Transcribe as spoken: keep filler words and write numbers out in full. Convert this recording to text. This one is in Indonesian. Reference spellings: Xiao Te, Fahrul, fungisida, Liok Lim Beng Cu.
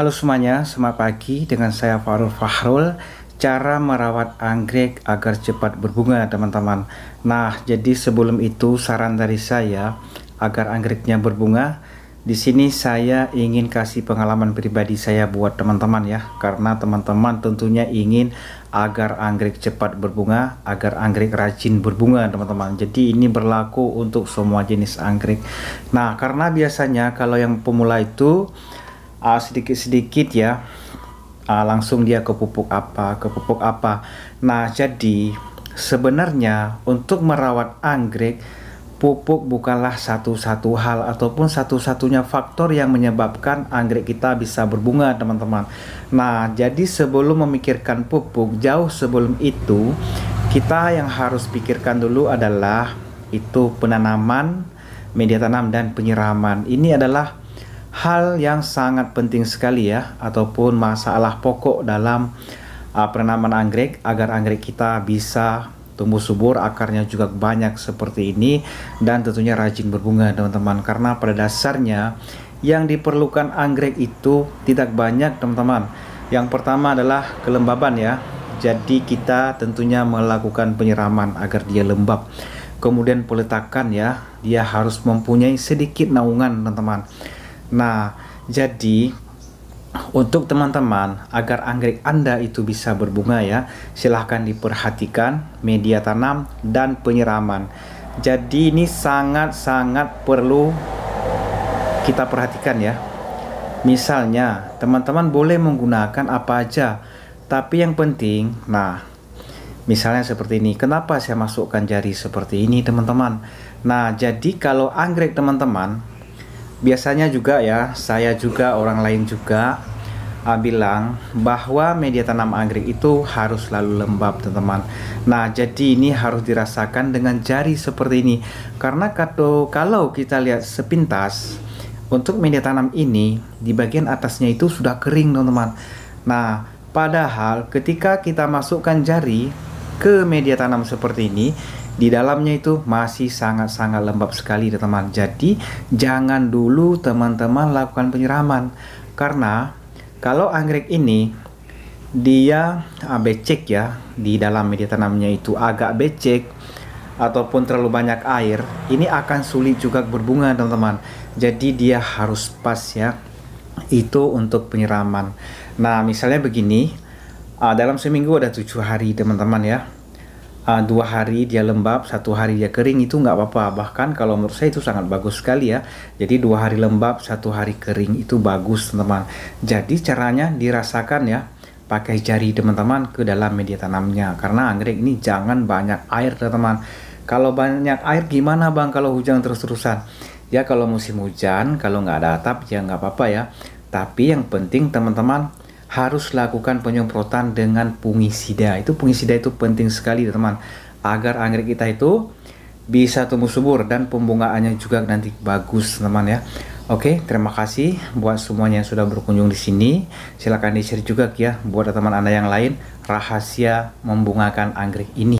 Halo semuanya, selamat pagi. Dengan saya Fahrul Fahrul. Cara merawat anggrek agar cepat berbunga, teman-teman. Nah, jadi sebelum itu saran dari saya agar anggreknya berbunga, di sini saya ingin kasih pengalaman pribadi saya buat teman-teman ya, karena teman-teman tentunya ingin agar anggrek cepat berbunga, agar anggrek rajin berbunga, teman-teman. Jadi ini berlaku untuk semua jenis anggrek. Nah, karena biasanya kalau yang pemula itu sedikit-sedikit uh, ya uh, langsung dia ke pupuk apa ke pupuk apa. Nah, jadi sebenarnya untuk merawat anggrek, pupuk bukanlah satu-satu hal ataupun satu-satunya faktor yang menyebabkan anggrek kita bisa berbunga, teman-teman. Nah, jadi sebelum memikirkan pupuk, jauh sebelum itu kita yang harus pikirkan dulu adalah itu penanaman, media tanam, dan penyiraman. Ini adalah hal yang sangat penting sekali ya, ataupun masalah pokok dalam uh, penanaman anggrek agar anggrek kita bisa tumbuh subur, akarnya juga banyak seperti ini, dan tentunya rajin berbunga, teman-teman. Karena pada dasarnya yang diperlukan anggrek itu tidak banyak, teman-teman. Yang pertama adalah kelembaban ya, jadi kita tentunya melakukan penyiraman agar dia lembab. Kemudian peletakan ya, dia harus mempunyai sedikit naungan, teman-teman. Nah, jadi untuk teman-teman, agar anggrek Anda itu bisa berbunga ya, silahkan diperhatikan media tanam dan penyiraman. Jadi ini sangat-sangat perlu kita perhatikan ya. Misalnya, teman-teman boleh menggunakan apa aja, tapi yang penting, nah, misalnya seperti ini. Kenapa saya masukkan jari seperti ini, teman-teman? Nah, jadi kalau anggrek teman-teman, biasanya juga ya, saya juga, orang lain juga uh, bilang bahwa media tanam anggrek itu harus selalu lembab, teman-teman. Nah, jadi ini harus dirasakan dengan jari seperti ini, karena kalau, kalau kita lihat sepintas, untuk media tanam ini di bagian atasnya itu sudah kering, teman-teman. Nah, padahal ketika kita masukkan jari ke media tanam seperti ini, di dalamnya itu masih sangat-sangat lembab sekali, teman-teman. Jadi jangan dulu teman-teman lakukan penyiraman, karena kalau anggrek ini dia ah, becek ya, di dalam media tanamnya itu agak becek ataupun terlalu banyak air, ini akan sulit juga berbunga, teman-teman. Jadi dia harus pas ya, itu untuk penyiraman. Nah, misalnya begini, ah, dalam seminggu ada tujuh hari, teman-teman ya. Uh, dua hari dia lembab, satu hari dia kering, itu nggak apa-apa. Bahkan kalau menurut saya itu sangat bagus sekali ya. Jadi dua hari lembab, satu hari kering, itu bagus, teman-teman. Jadi caranya dirasakan ya, pakai jari, teman-teman, ke dalam media tanamnya. Karena anggrek ini jangan banyak air, teman-teman. Kalau banyak air gimana bang kalau hujan terus-terusan? Ya kalau musim hujan, kalau nggak ada atap ya nggak apa-apa ya. Tapi yang penting teman-teman harus lakukan penyemprotan dengan fungisida. Itu fungisida itu penting sekali, teman-teman, agar anggrek kita itu bisa tumbuh subur dan pembungaannya juga nanti bagus, teman-teman ya. Oke, terima kasih buat semuanya yang sudah berkunjung di sini. Silakan di-share juga ya buat teman Anda yang lain rahasia membungakan anggrek ini.